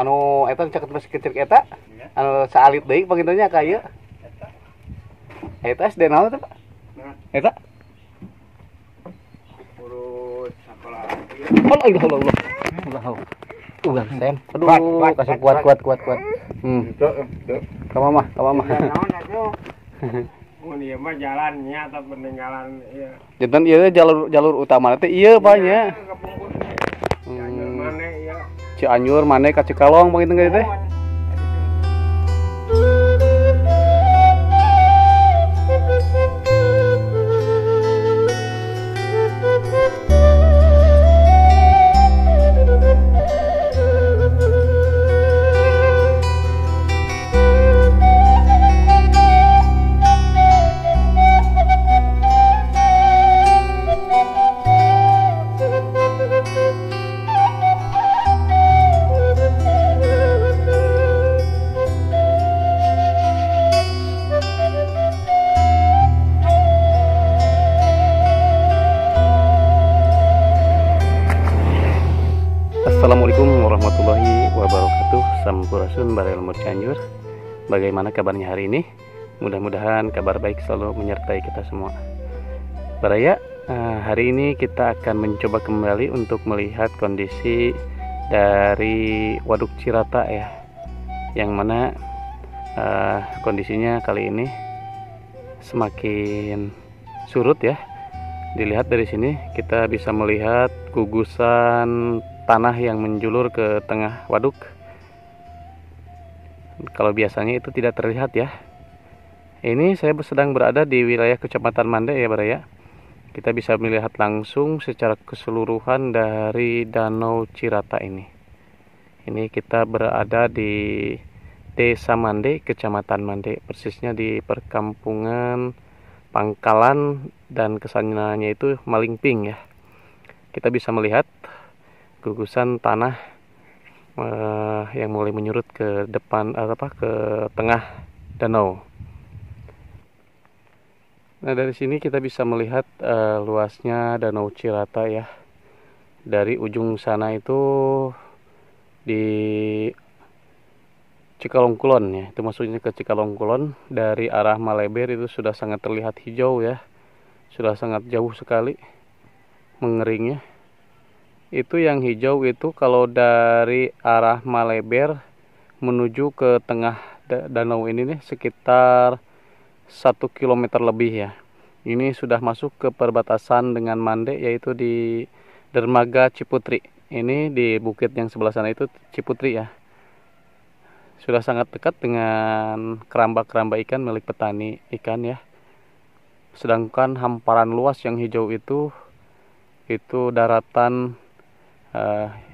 anu eta caket mesikecek eta anu saalit deui panggilna ka ieu eta SD naon eta Pak eta urut sakola ieu Allah ulah sem aduh kasih kuat ka mama mun ieu mah jalannya atau peninggalan ieu jeutan ieu jalur utama teh ieu Pak nya Cianjur Mande ka Cikalong begitu enggak teh? Assalamualaikum warahmatullahi wabarakatuh. Sampurasun Bare Lemur Cianjur. Bagaimana kabarnya hari ini? Mudah-mudahan kabar baik selalu menyertai kita semua. Baraya, hari ini kita akan mencoba kembali untuk melihat kondisi dari Waduk Cirata ya. Yang mana kondisinya kali ini semakin surut ya. Dilihat dari sini kita bisa melihat gugusan tanah yang menjulur ke tengah waduk. Kalau biasanya itu tidak terlihat ya. Ini saya sedang berada di wilayah Kecamatan Mande ya Baraya. Kita bisa melihat langsung secara keseluruhan dari Danau Cirata ini. Ini kita berada di Desa Mande, Kecamatan Mande, persisnya di perkampungan Pengkolan dan kesananya itu Malingping ya. Kita bisa melihat gugusan tanah yang mulai menyurut ke depan ke tengah danau. Nah, dari sini kita bisa melihat luasnya Danau Cirata ya. Dari ujung sana itu di Cikalong Kulon ya. Itu maksudnya ke Cikalong Kulon. Dari arah Maleber itu sudah sangat terlihat hijau ya. Sudah sangat jauh sekali mengeringnya. Itu yang hijau itu kalau dari arah Maleber menuju ke tengah danau ini nih sekitar 1 km lebih ya. Ini sudah masuk ke perbatasan dengan Mande yaitu di Dermaga Ciputri. Ini di bukit yang sebelah sana itu Ciputri ya. Sudah sangat dekat dengan keramba-keramba ikan milik petani ikan ya. Sedangkan hamparan luas yang hijau itu daratan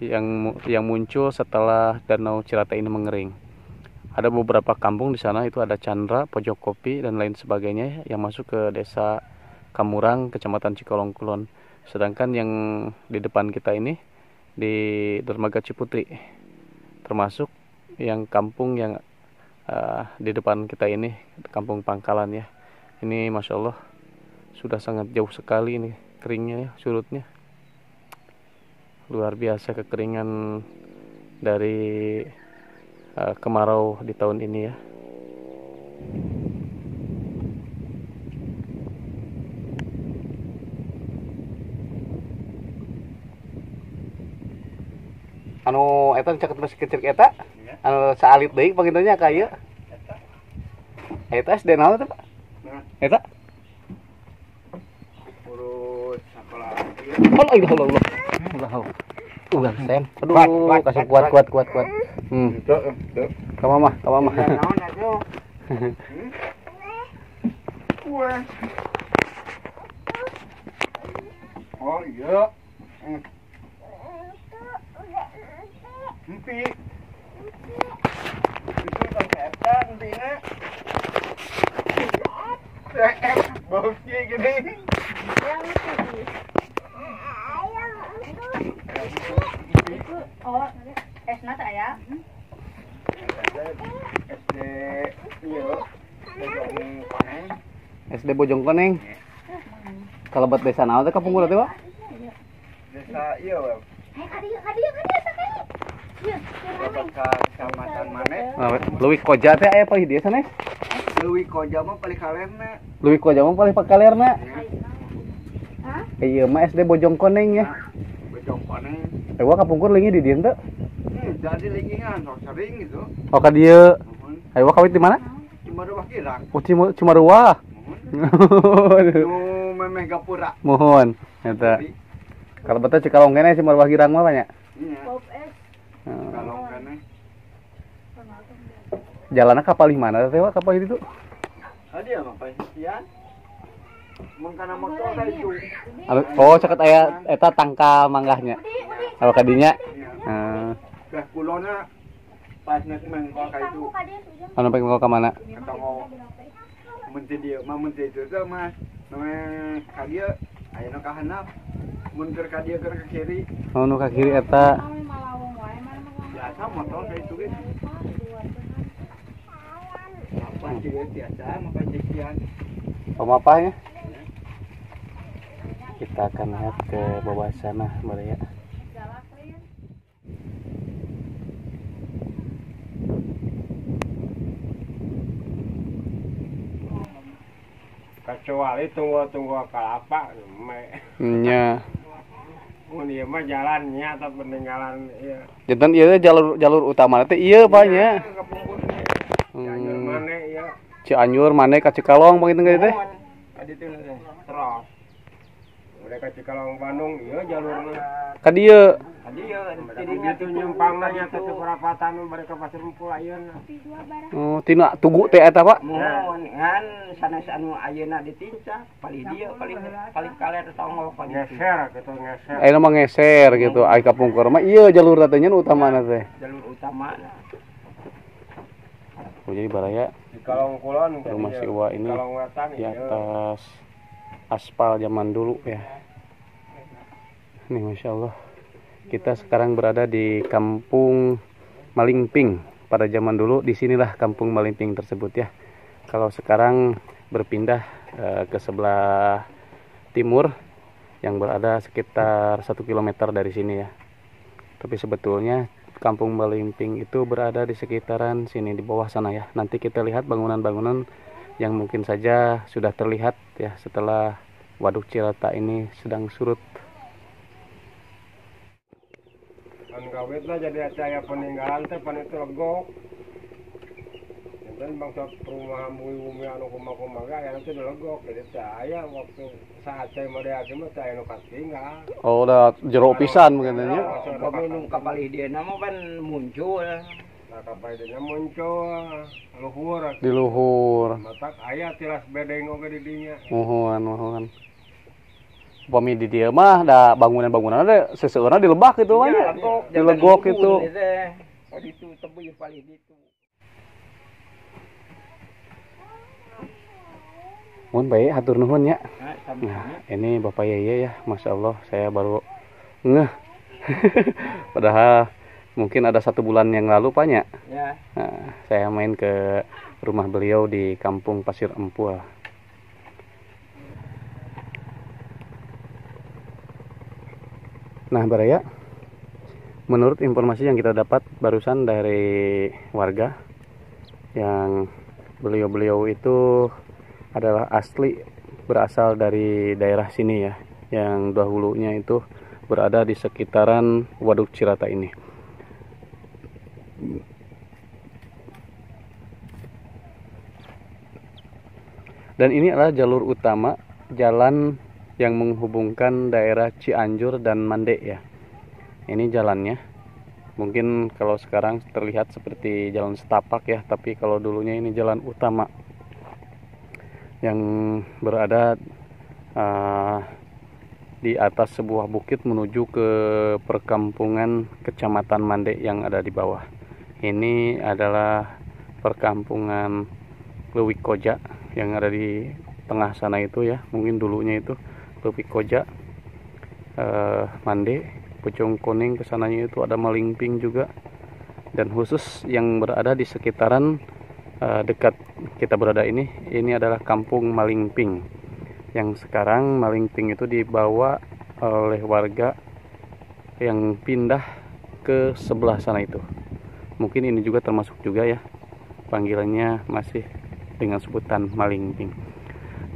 yang muncul setelah Danau Cirata ini mengering. Ada beberapa kampung di sana, itu ada Chandra, Pojok Kopi dan lain sebagainya yang masuk ke desa Kamurang, Kecamatan Cikalong Kulon. Sedangkan yang di depan kita ini di Dermaga Ciputri, termasuk yang kampung yang di depan kita ini, kampung Pengkolan ya. Ini masya Allah sudah sangat jauh sekali ini keringnya ya, surutnya. Luar biasa kekeringan dari kemarau di tahun ini ya. Anu eta caket mesikecek eta anu saalit deui panggilna ka ieu eta SD naon eta Pak eta urut sakola ieu Allah ulah sem aduh kasih kuat ka mama oh iya empi itu kan eta empina baunya gede oh esna saya SD Bojong Koneng kalabat desa naon teh kapunggul teh Pak desa ieu Ke Kecamatan Mande. Leuwikoja teh aya apa desa neh? Leuwikoja mah paling kalerna. Leuwikoja mah paling kalerna. Hah? Ieu mah SD Bojong Koneng ya. Bojong Koneng. Eueuh kapungkur leungih di dieu teh. Jadi leukingan sok sering gitu. Oh ka dieu. Eueuh kawit di mana? Cimaruah Kirang. Oh Cimaruah. Nu memeh gapura. Mohon eta. Kalau betul Cikalong kene Cimaruah Kirang mah banyak. Kalau kan jalannya kapal di mana teh kapal itu? Ada ya mah pasian. Mun kana motor teh itu. Oh caket aya eta tangka manggahnya. Kalau kadinya heeh. Teh kulona pas nek mengko ka itu. Anu mengko ka mana? Ketong. Mun teh dieu mah mun teh itu teh mah ka dieu ayeuna ka handap. Mun keur ka dieu keur ka kiri. Anu ka kiri eta. Biasa motor ka itu ge. Pemapahnya kita akan lihat ke bawah sana ya. Kecuali tunggu-tunggu kelapa nya iya mah jalannya atau peninggalan iya jenten iya jalur utama teh iya banyak Cianjur Mane ya. Cianjur Mane ka Cikalong begitu enggak teh? Adi teh terus. Udah ka Cikalong Bandung ieu jalurna. Ka dieu. Ka dieu jadi gitu nyumpangna nya teh seperapatan bari ka Pasir Empul ayeuna. Oh, tina tugu teh eta, Pak. Mun ngan sanes anu ayeuna ditincak, paling dieu paling kaler tonggo paling geser gitu geser. Ayeuna mah geser gitu, ai kapungkur mah ieu jalur tanya utamana teh. Jalur utamana. Oh, jadi baraya Cikalong Kulon rumah si Uwa ini di atas aspal zaman dulu ya. Nih Masya Allah kita sekarang berada di kampung Malingping. Pada zaman dulu disinilah kampung Malingping tersebut ya. Kalau sekarang berpindah ke sebelah timur yang berada sekitar 1 km dari sini ya. Tapi sebetulnya kampung Malingping itu berada di sekitaran sini di bawah sana ya. Nanti kita lihat bangunan-bangunan yang mungkin saja sudah terlihat ya setelah Waduk Cirata ini sedang surut. Kan kawetlah jadi acaya peninggalan teh pan itu legok. Dan bangsa perumahan bumi-bumi anu kumaha-kumaha ya itu legok jadi saya waktu saat saya mode aja mah saya nu katinggal. Oh udah jero pisan mungkin nya. Pemilu kapal ideuna mah kan muncul. Nah kapal ideuna muncul luhur. Di luhur. Matak aya tiras bedeng oge di dinya. Muhun muhun. Pami di dieu mah da bangunan-bangunan teh seseueurna dilebak kitu mah nya. Dilegok kitu. Oh ditu tebih paling ditu. Mohon baik, hatur nuhun ya. Nah, ini Bapak Yaya ya, Masya Allah, saya baru ngeh. Padahal mungkin ada 1 bulan yang lalu Pak ya. Nah, saya main ke rumah beliau di kampung Pasir Empul. Nah, Baraya, menurut informasi yang kita dapat barusan dari warga yang beliau-beliau itu adalah asli berasal dari daerah sini ya, yang dahulunya itu berada di sekitaran Waduk Cirata ini. Dan ini adalah jalur utama, jalan yang menghubungkan daerah Cianjur dan Mande ya. Ini jalannya, mungkin kalau sekarang terlihat seperti jalan setapak ya, tapi kalau dulunya ini jalan utama yang berada di atas sebuah bukit menuju ke perkampungan Kecamatan Mande yang ada di bawah. Ini adalah perkampungan Leuwikoja yang ada di tengah sana itu ya. Mungkin dulunya itu Leuwikoja, Mande, Pucung Koning, kesananya itu ada Malingping juga. Dan khusus yang berada di sekitaran dekat kita berada ini adalah kampung Malingping yang sekarang Malingping itu dibawa oleh warga yang pindah ke sebelah sana itu. Mungkin ini juga termasuk juga ya, panggilannya masih dengan sebutan Malingping.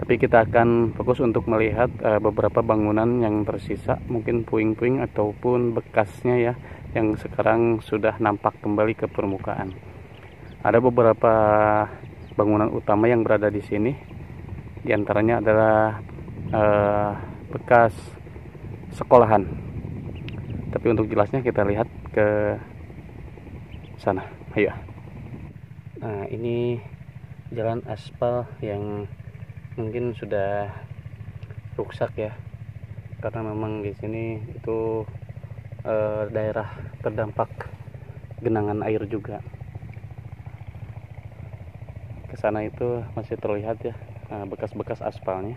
Tapi kita akan fokus untuk melihat beberapa bangunan yang tersisa, mungkin puing-puing ataupun bekasnya ya, yang sekarang sudah nampak kembali ke permukaan. Ada beberapa bangunan utama yang berada di sini, diantaranya adalah bekas sekolahan. Tapi untuk jelasnya kita lihat ke sana. Ayo. Nah, ini jalan aspal yang mungkin sudah rusak ya, karena memang di sini itu daerah terdampak genangan air juga. Ke sana itu masih terlihat ya bekas-bekas aspalnya.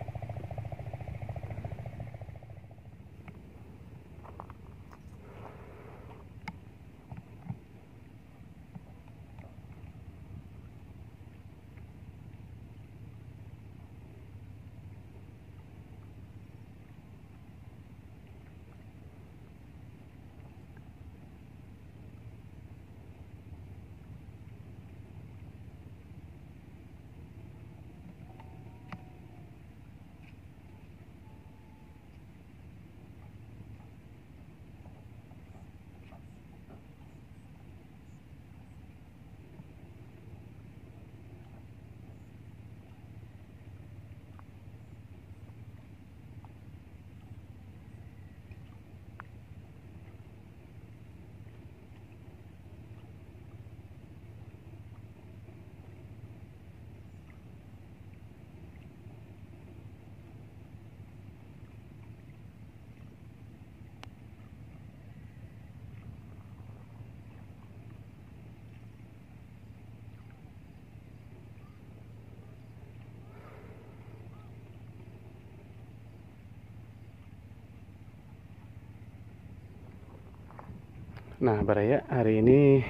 Nah, Baraya, hari ini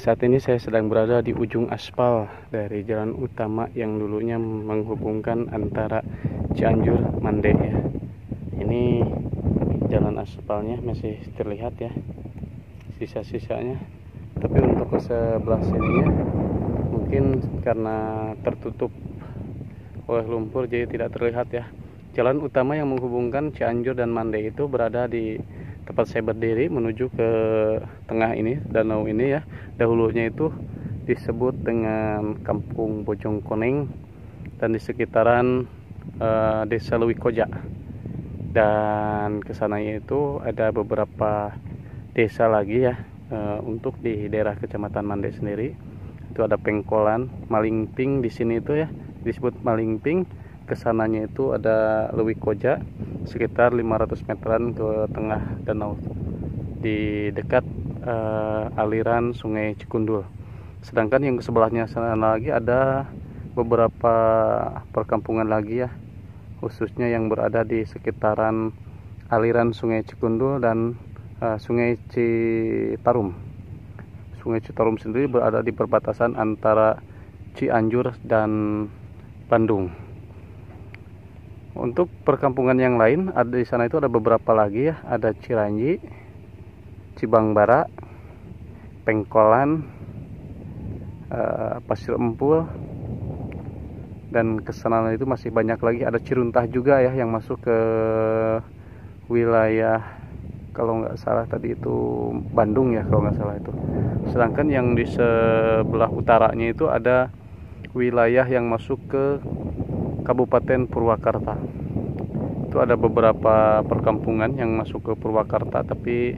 saat ini saya sedang berada di ujung aspal dari jalan utama yang dulunya menghubungkan antara Cianjur Mande ya. Ini jalan aspalnya masih terlihat ya, sisa-sisanya. Tapi untuk ke sebelah sininya mungkin karena tertutup oleh lumpur jadi tidak terlihat ya. Jalan utama yang menghubungkan Cianjur dan Mande itu berada di tempat saya berdiri menuju ke tengah ini, danau ini ya. Dahulunya itu disebut dengan Kampung Pojong Koning dan di sekitaran Desa Leuwikoja. Dan kesananya itu ada beberapa desa lagi ya. Untuk di daerah Kecamatan Mande sendiri itu ada Pengkolan, Malingping di sini itu ya, disebut Malingping. Kesananya itu ada Leuwikoja sekitar 500 meteran ke tengah danau di dekat aliran Sungai Cikundul. Sedangkan yang ke sebelahnya sana lagi ada beberapa perkampungan lagi ya, khususnya yang berada di sekitaran aliran Sungai Cikundul dan Sungai Citarum. Sungai Citarum sendiri berada di perbatasan antara Cianjur dan Bandung. Untuk perkampungan yang lain ada di sana itu ada beberapa lagi ya, ada Ciranji, Cibangbara, Pengkolan, Pasir Empul, dan kesana itu masih banyak lagi. Ada Ciruntah juga ya yang masuk ke wilayah, kalau nggak salah tadi itu Bandung ya kalau nggak salah itu. Sedangkan yang di sebelah utaranya itu ada wilayah yang masuk ke Kabupaten Purwakarta. Itu ada beberapa perkampungan yang masuk ke Purwakarta, tapi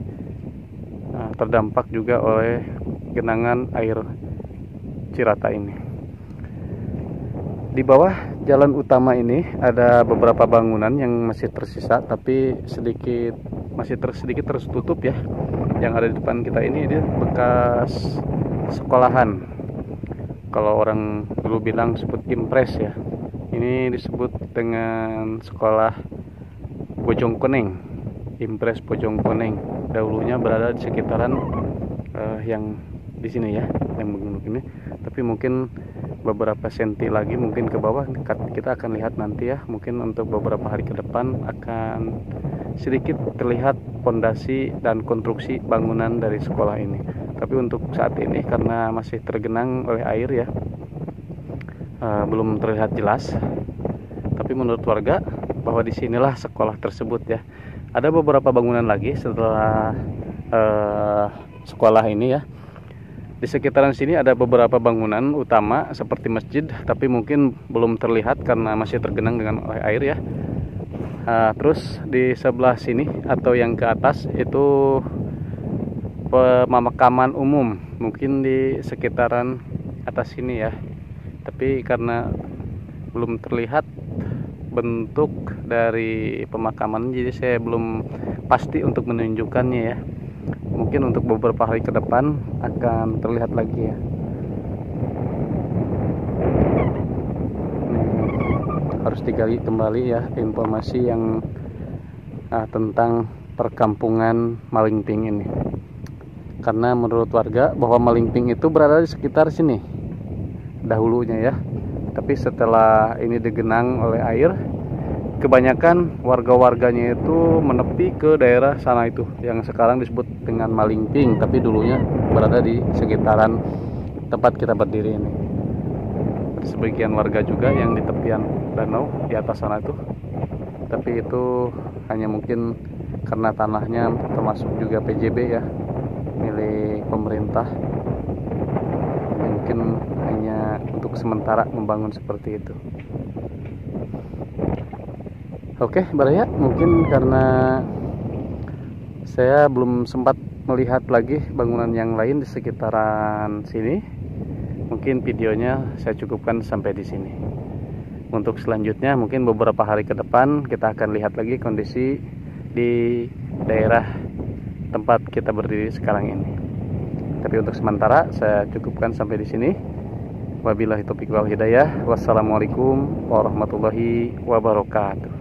terdampak juga oleh genangan air Cirata ini. Di bawah jalan utama ini ada beberapa bangunan yang masih tersisa, tapi sedikit masih sedikit tertutup ya. Yang ada di depan kita ini dia bekas sekolahan. Kalau orang dulu bilang sebut impres ya. Ini disebut dengan sekolah Bojong Koneng, Impres Bojong Koneng. Dahulunya berada di sekitaran yang di sini ya, yang begini. Tapi mungkin beberapa senti lagi mungkin ke bawah, kita akan lihat nanti ya. Mungkin untuk beberapa hari ke depan akan sedikit terlihat fondasi dan konstruksi bangunan dari sekolah ini. Tapi untuk saat ini karena masih tergenang oleh air ya, belum terlihat jelas. Tapi menurut warga bahwa disinilah sekolah tersebut ya. Ada beberapa bangunan lagi setelah sekolah ini ya. Di sekitaran sini ada beberapa bangunan utama seperti masjid, tapi mungkin belum terlihat karena masih tergenang dengan oleh air ya. Terus di sebelah sini atau yang ke atas itu pemakaman umum, mungkin di sekitaran atas sini ya. Tapi karena belum terlihat bentuk dari pemakaman, jadi saya belum pasti untuk menunjukkannya ya. Mungkin untuk beberapa hari ke depan akan terlihat lagi ya. Harus digali kembali ya informasi yang tentang perkampungan Malingping ini. Karena menurut warga bahwa Malingping itu berada di sekitar sini dahulunya ya. Tapi setelah ini digenang oleh air, kebanyakan warga-warganya itu menepi ke daerah sana itu yang sekarang disebut dengan Malingping, tapi dulunya berada di sekitaran tempat kita berdiri ini. Sebagian warga juga yang di tepian danau di atas sana itu, tapi itu hanya mungkin karena tanahnya termasuk juga PJB ya, milik pemerintah, mungkin hanya untuk sementara membangun seperti itu. Oke, baraya, mungkin karena saya belum sempat melihat lagi bangunan yang lain di sekitaran sini, mungkin videonya saya cukupkan sampai di sini. Untuk selanjutnya mungkin beberapa hari ke depan kita akan lihat lagi kondisi di daerah tempat kita berdiri sekarang ini. Tapi untuk sementara saya cukupkan sampai di sini. Wabillahi taufiq wal hidayah. Wassalamualaikum warahmatullahi wabarakatuh.